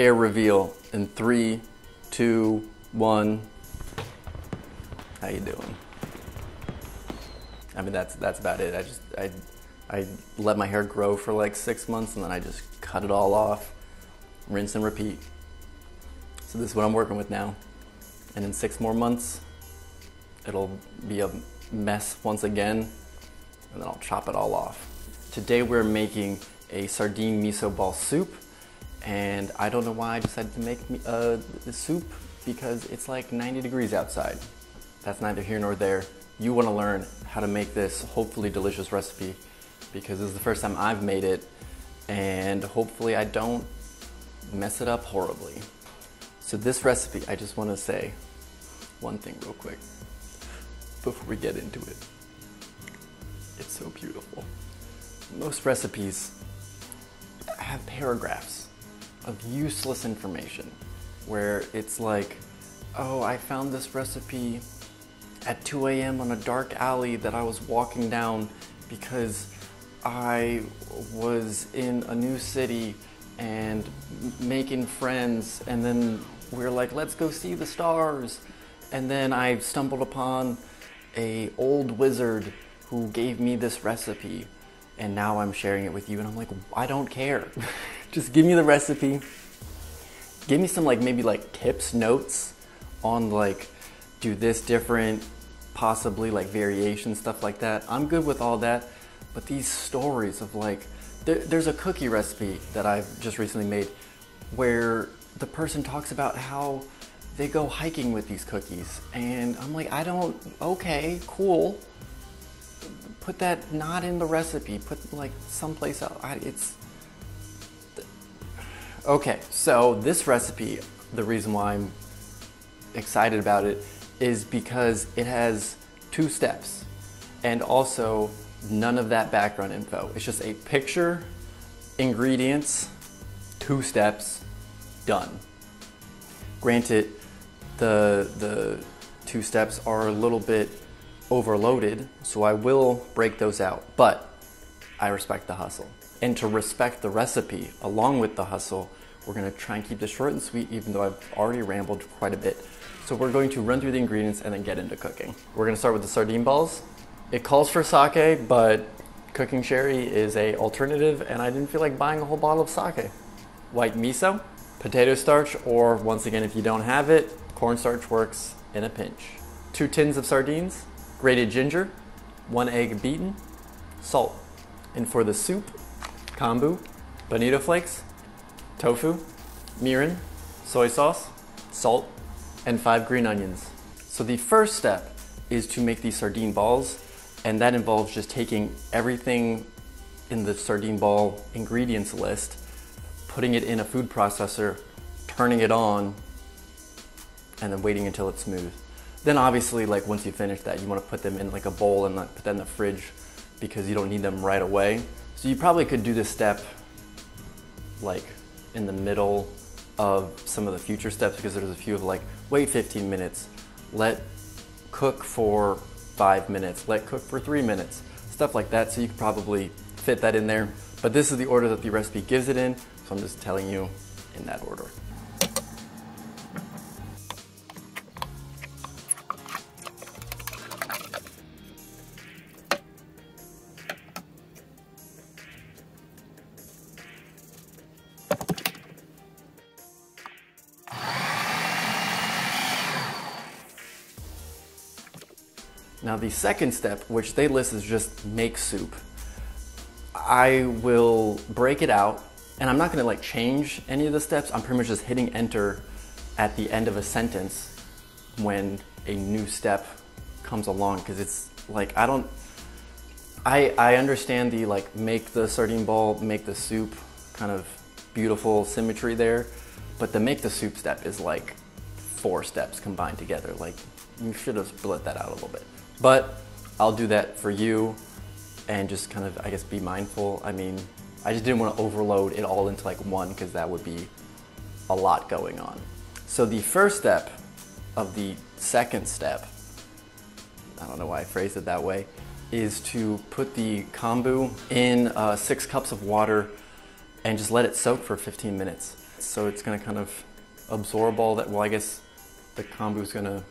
hair reveal in 3, 2, 1. How you doing? I mean, that's about it. I let my hair grow for like 6 months and then I just cut it all off, rinse and repeat. So this is what I'm working with now. And in 6 more months, it'll be a mess once again, and then I'll chop it all off. Today we're making a sardine miso ball soup, and I don't know why I decided to make the soup because it's like 90 degrees outside. That's neither here nor there. You want to learn how to make this hopefully delicious recipe because this is the first time I've made it, and hopefully I don't mess it up horribly. So this recipe, I just want to say one thing real quick before we get into it. It's so beautiful. Most recipes have paragraphs of useless information where it's like, oh, I found this recipe at 2 a.m. on a dark alley that I was walking down because I was in a new city and making friends, and then we're like, let's go see the stars. And then I stumbled upon an old wizard who gave me this recipe, and now I'm sharing it with you, and I'm like, I don't care. Just give me the recipe. Give me some like maybe like tips, notes on like, do this different, possibly like variation, stuff like that. I'm good with all that, but these stories of like, there's a cookie recipe that I've just recently made where the person talks about how they go hiking with these cookies, and I'm like, I don't, okay, cool. Put that not in the recipe, put like someplace else. Okay, so this recipe, the reason why I'm excited about it is because it has 2 steps and also none of that background info. It's just a picture, ingredients, 2 steps, done. Granted, the 2 steps are a little bit overloaded, so I will break those out, but I respect the hustle. And to respect the recipe along with the hustle, we're gonna try and keep this short and sweet, even though I've already rambled quite a bit. So we're going to run through the ingredients and then get into cooking. We're gonna start with the sardine balls. It calls for sake, but cooking sherry is an alternative, and I didn't feel like buying a whole bottle of sake. White miso, potato starch, or once again, if you don't have it, cornstarch works in a pinch. 2 tins of sardines, grated ginger, 1 egg beaten, salt. And for the soup, kombu, bonito flakes, tofu, mirin, soy sauce, salt, and 5 green onions. So the first step is to make these sardine balls, and that involves just taking everything in the sardine ball ingredients list, putting it in a food processor, turning it on, and then waiting until it's smooth. Then obviously, like once you finish that, you want to put them in like a bowl and like put that in the fridge because you don't need them right away. So you probably could do this step like in the middle of some of the future steps because there's a few of like, wait 15 minutes, let cook for 5 minutes, let cook for 3 minutes, stuff like that. So you could probably fit that in there. But this is the order that the recipe gives it in. So I'm just telling you in that order. Now the second step, which they list is just make soup. I will break it out, and I'm not gonna like change any of the steps. I'm pretty much just hitting enter at the end of a sentence when a new step comes along. Cause it's like, I understand the like make the sardine ball, make the soup kind of beautiful symmetry there. But the make the soup step is like 4 steps combined together. Like you should have split that out a little bit. But I'll do that for you and just kind of, I guess, be mindful. I mean, I just didn't want to overload it all into like one because that would be a lot going on. So the first step of the second step, I don't know why I phrased it that way, is to put the kombu in 6 cups of water and just let it soak for 15 minutes. so it's going to kind of absorb all that. Well, I guess the kombu is going to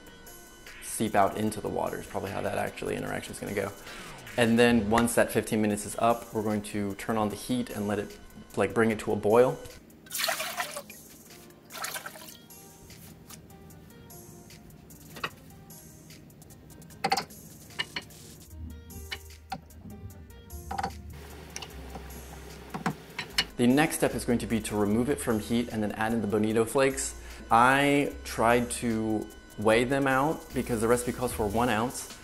seep out into the water is probably how that actually interaction is going to go. And then once that 15 minutes is up, we're going to turn on the heat and let it, like, bring it to a boil. The next step is going to be to remove it from heat and then add in the bonito flakes. I tried to weigh them out because the recipe calls for 1 ounce.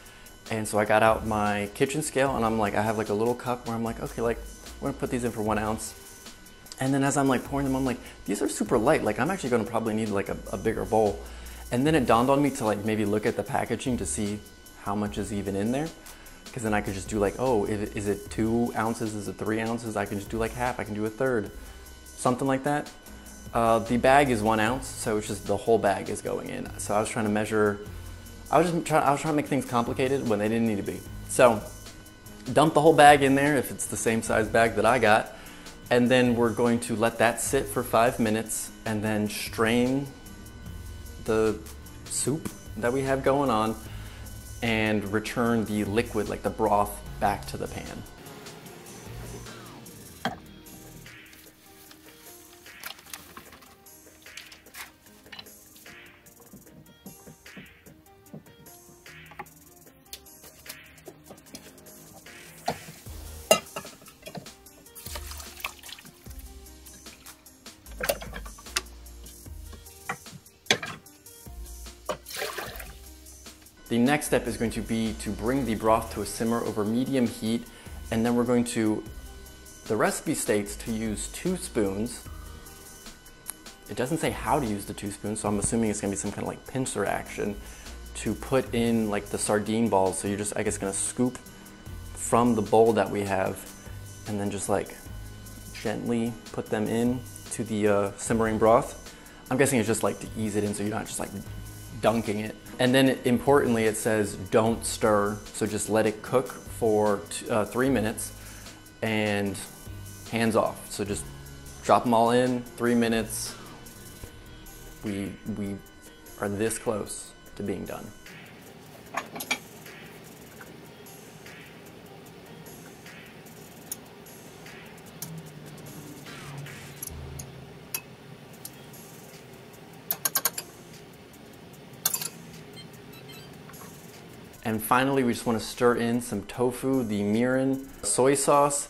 And so I got out my kitchen scale and I'm like, I have like a little cup where I'm like, okay, like we're gonna put these in for 1 ounce. And then as I'm like pouring them, I'm like, these are super light. Like I'm actually gonna probably need like a bigger bowl. And then it dawned on me to like maybe look at the packaging to see how much is even in there. Because then I could just do like, oh, is it 2 ounces? Is it 3 ounces? I can just do like half. I can do a third, something like that. The bag is 1 ounce, so it's just the whole bag is going in. So I was trying to measure. I was trying to make things complicated when they didn't need to be. So dump the whole bag in there if it's the same size bag that I got, and then we're going to let that sit for 5 minutes and then strain the soup that we have going on and return the liquid, like the broth, back to the pan. The next step is going to be to bring the broth to a simmer over medium heat, and then we're going to, the recipe states to use 2 spoons. It doesn't say how to use the 2 spoons, so I'm assuming it's going to be some kind of like pincer action to put in like the sardine balls. So you're just, I guess, going to scoop from the bowl that we have and then just like gently put them in to the simmering broth. I'm guessing it's just like to ease it in so you're not just like dunking it. And then importantly, it says don't stir, so just let it cook for 3 minutes and hands off. So just drop them all in, 3 minutes. We are this close to being done. And finally, we just want to stir in some tofu, the mirin, soy sauce,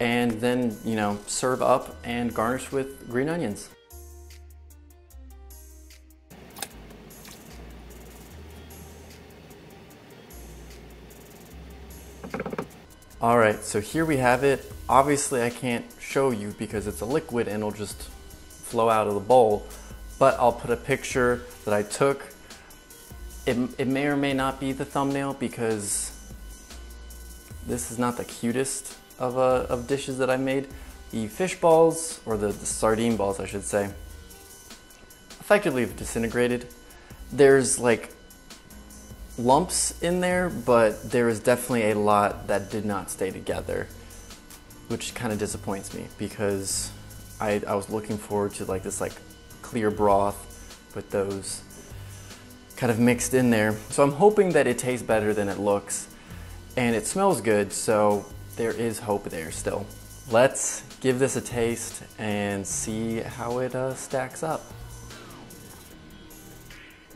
and then, you know, serve up and garnish with green onions. All right, so here we have it. Obviously, I can't show you because it's a liquid and it'll just flow out of the bowl, but I'll put a picture that I took. It may or may not be the thumbnail because this is not the cutest of dishes that I made. The fish balls, or the sardine balls I should say, effectively disintegrated. There's like lumps in there, but there is definitely a lot that did not stay together, which kind of disappoints me because I was looking forward to like this like clear broth with those kind of mixed in there. So I'm hoping that it tastes better than it looks, and it smells good, so there is hope there still. Let's give this a taste and see how it stacks up.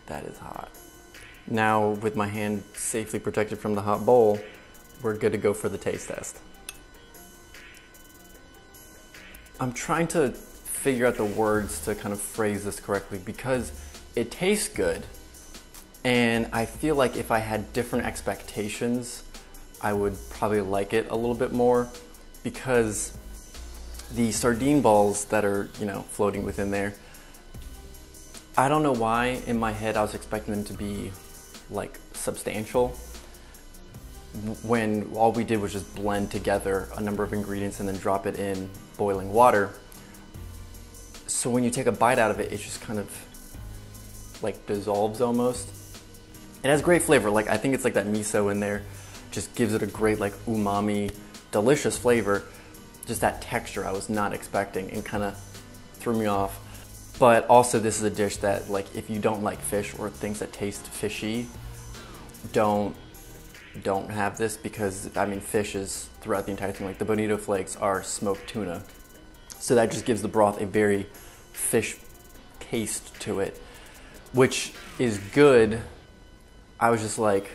That is hot. Now, with my hand safely protected from the hot bowl, we're good to go for the taste test. I'm trying to figure out the words to kind of phrase this correctly because it tastes good. And I feel like if I had different expectations, I would probably like it a little bit more because the sardine balls that are, you know, floating within there, I don't know why in my head I was expecting them to be like substantial when all we did was just blend together a number of ingredients and then drop it in boiling water. So when you take a bite out of it, it just kind of like dissolves almost. It has great flavor. Like I think it's like that miso in there just gives it a great like umami, delicious flavor. Just that texture I was not expecting and kind of threw me off. But also this is a dish that, like, if you don't like fish or things that taste fishy, don't have this, because I mean fish is throughout the entire thing. Like the bonito flakes are smoked tuna, so that just gives the broth a very fish taste to it, which is good. I was just like,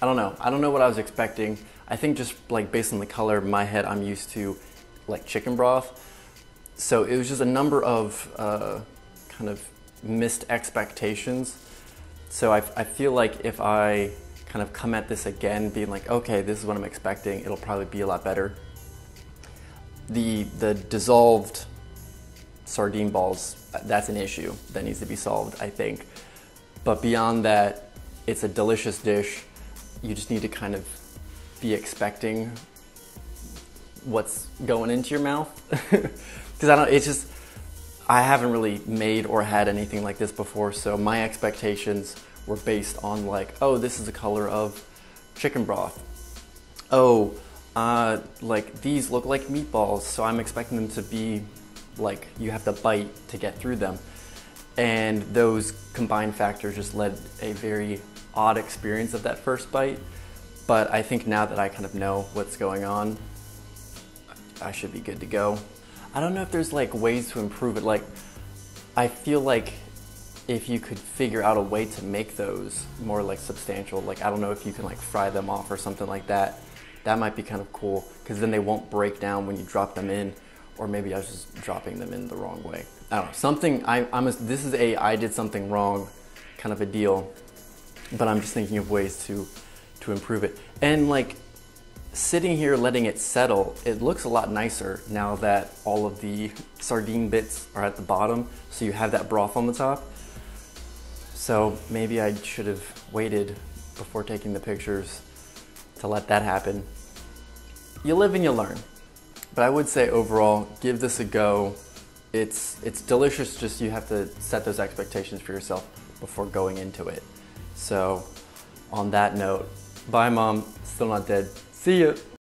I don't know what I was expecting. I think just like based on the color in my head, I'm used to like chicken broth, so it was just a number of kind of missed expectations. So I feel like if I kind of come at this again being like, okay, this is what I'm expecting, it'll probably be a lot better. The dissolved sardine balls, that's an issue that needs to be solved, I think. But beyond that, it's a delicious dish. You just need to kind of be expecting what's going into your mouth. Because I haven't really made or had anything like this before, so my expectations were based on like, oh, this is the color of chicken broth. Oh, like these look like meatballs, so I'm expecting them to be like you have to bite to get through them. And those combined factors just led a very odd experience of that first bite. But I think now that I kind of know what's going on, I should be good to go. I don't know if there's like ways to improve it. Like, I feel like if you could figure out a way to make those more like substantial, like I don't know if you can like fry them off or something like that. That might be kind of cool, because then they won't break down when you drop them in. Or maybe I was just dropping them in the wrong way. I don't know, something, this is a I did something wrong kind of a deal, but I'm just thinking of ways to improve it. And like sitting here letting it settle, it looks a lot nicer now that all of the sardine bits are at the bottom, so you have that broth on the top. So maybe I should have waited before taking the pictures to let that happen. You live and you learn. But I would say overall, give this a go. It's delicious, just you have to set those expectations for yourself before going into it. So on that note, bye Mom, still not dead. See ya.